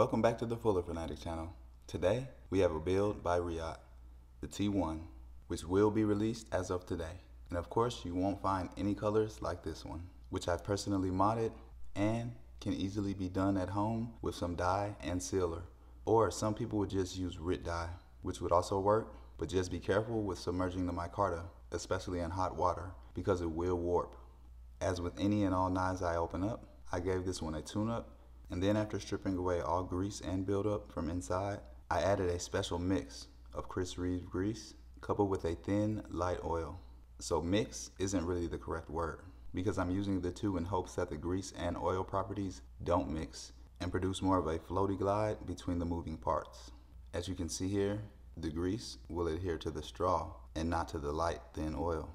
Welcome back to the Fuller Fanatic channel. Today, we have a build by Reate, the T1, which will be released as of today. And of course, you won't find any colors like this one, which I personally modded and can easily be done at home with some dye and sealer. Or some people would just use Rit dye, which would also work, but just be careful with submerging the micarta, especially in hot water, because it will warp. As with any and all knives I open up, I gave this one a tune-up, and then after stripping away all grease and buildup from inside, I added a special mix of Chris Reeve grease coupled with a thin, light oil. So mix isn't really the correct word, because I'm using the two in hopes that the grease and oil properties don't mix and produce more of a floaty glide between the moving parts. As you can see here, the grease will adhere to the straw and not to the light, thin oil.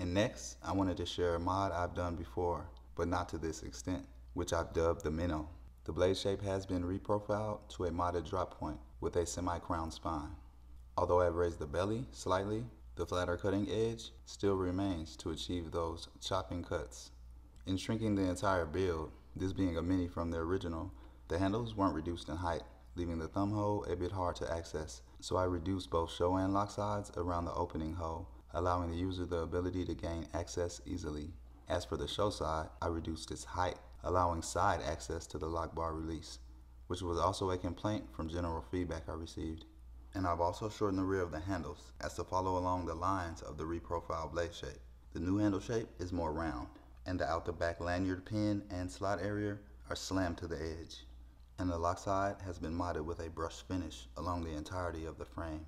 And next, I wanted to share a mod I've done before, but not to this extent, which I've dubbed the Minnow. The blade shape has been reprofiled to a modded drop point with a semi-crown spine. Although I've raised the belly slightly, the flatter cutting edge still remains to achieve those chopping cuts. In shrinking the entire build, this being a mini from the original, the handles weren't reduced in height, leaving the thumb hole a bit hard to access, so I reduced both show and lock sides around the opening hole, allowing the user the ability to gain access easily. As for the show side, I reduced its height, allowing side access to the lock bar release, which was also a complaint from general feedback I received. And I've also shortened the rear of the handles as to follow along the lines of the reprofiled blade shape. The new handle shape is more round, and the out the back lanyard pin and slot area are slammed to the edge. And the lock side has been modded with a brush finish along the entirety of the frame.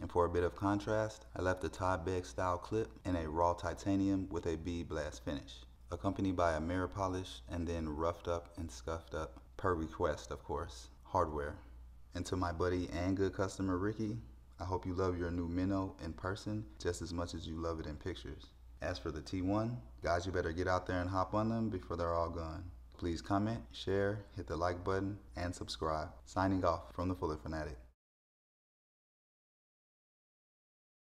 And for a bit of contrast, I left the Todd Begg style clip in a raw titanium with a bead blast finish, accompanied by a mirror polish and then roughed up and scuffed up, per request of course, hardware. And to my buddy and good customer Ricky, I hope you love your new Minnow in person just as much as you love it in pictures. As for the T1, guys, you better get out there and hop on them before they're all gone. Please comment, share, hit the like button, and subscribe. Signing off from the Fuller Fanatic.